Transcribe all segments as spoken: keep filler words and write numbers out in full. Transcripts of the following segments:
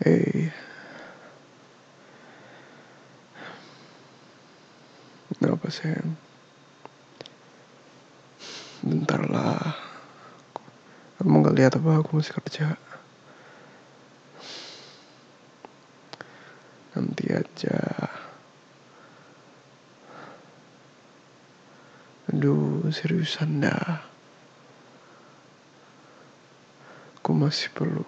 Hey. Berapa sen? Bentar lah. Kamu gak lihat apa aku masih kerja? Nanti aja. Aduh, seriusan dah. Aku masih perlu.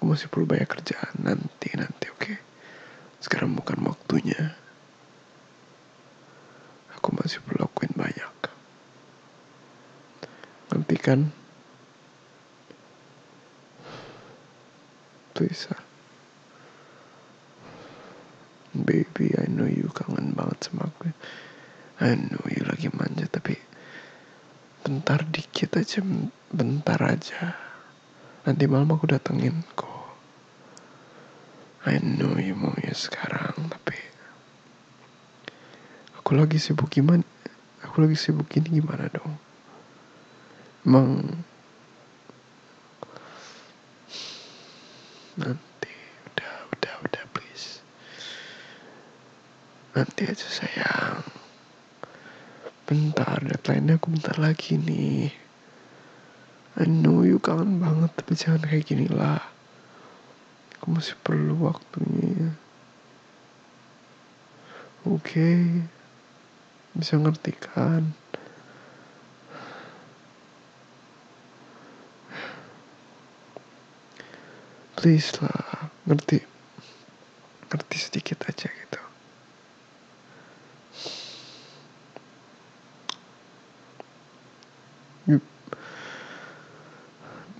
Aku masih perlu banyak kerjaan nanti-nanti, oke? Sekarang bukan waktunya. Aku masih perlu lakuin banyak. Nanti kan? Please, ah. Baby, I know you kangen banget sama aku. I know you lagi manja, tapi bentar dikit aja, bentar aja. Nanti malam aku datengin kok. I know you maunya sekarang, tapi aku lagi sibuk gimana? Aku lagi sibuk ini gimana dong? Emang nanti udah udah udah please. Nanti aja sayang. Bentar, deadline-nya aku bentar lagi nih. I know you kangen banget, tapi jangan kayak gini lah. Aku masih perlu waktunya. Oke, okay. Bisa ngerti kan? Please lah, ngerti, ngerti sedikit aja gitu. Yup.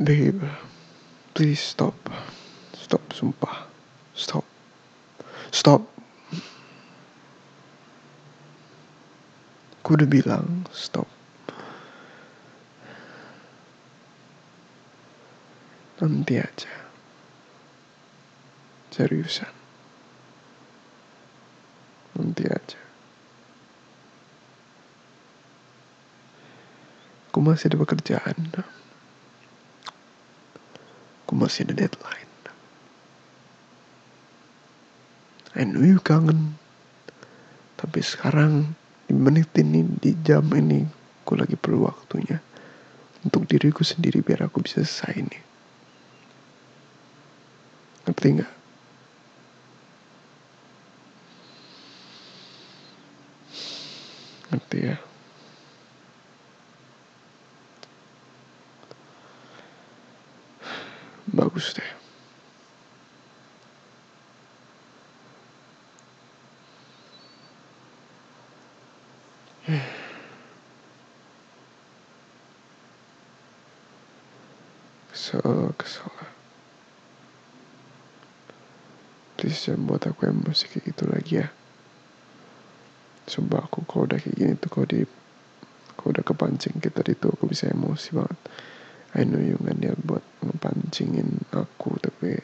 Babe, please stop. Stop, sumpah. Stop. Stop. Aku udah bilang stop. Nanti aja. Seriusan. Nanti aja. Aku masih ada pekerjaan. Aku masih ada deadline. I know you kangen. Tapi sekarang, di menit ini, di jam ini, aku lagi perlu waktunya. Untuk diriku sendiri, biar aku bisa selesai ini. Ngerti gak? Ngerti ya? Bagus deh. Kesel, kesel. Please jangan buat aku emosi kayak gitu lagi ya. Sumpah aku kalau udah kayak gini tuh, kalau di, kalau udah kepancing kita itu aku bisa emosi banget. I know you gak niat buat ngepancingin aku, tapi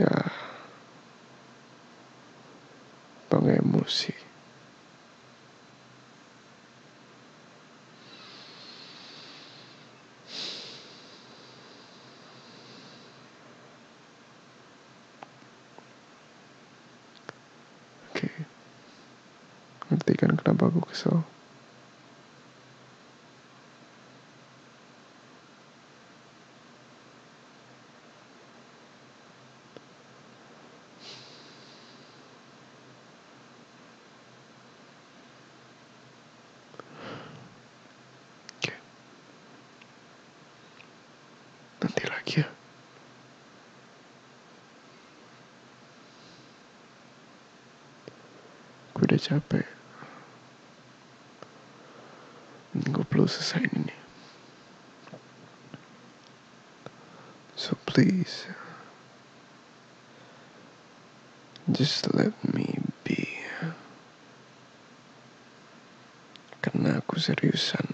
ya pakai emosi. Oke, okay. Ngerti kan kenapa aku kesel? Nanti lagi ya. Gue udah capek. Gue perlu selesai ini. So please, just let me be. Karena aku seriusan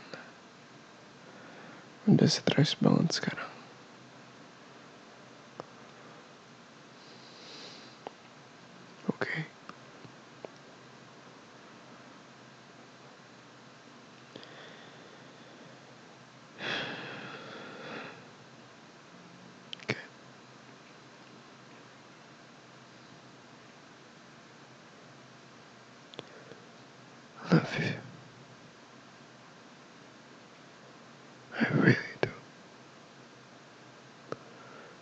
udah stres banget sekarang. you. I really do.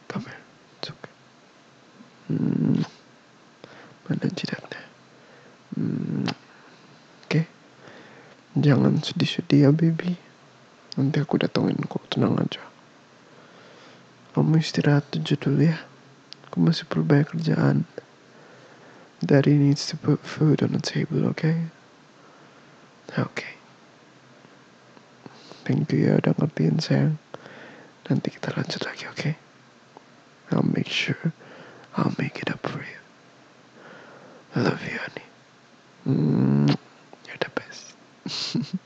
Come here. It's okay. Mm. Manajin up there. Mm. Okay? Jangan sedih-sedih ya, baby. Nanti aku datengin kok. Tenang aja. Kamu istirahat aja dulu ya. Aku masih perlu banyak kerjaan. Daddy needs to put food on the table, okay? Okay. Thank you ya udah ngertiin sayang. Nanti kita lanjut lagi, okay? I'll make sure I'll make it up for you. I love you, honey. Mm, you're the best.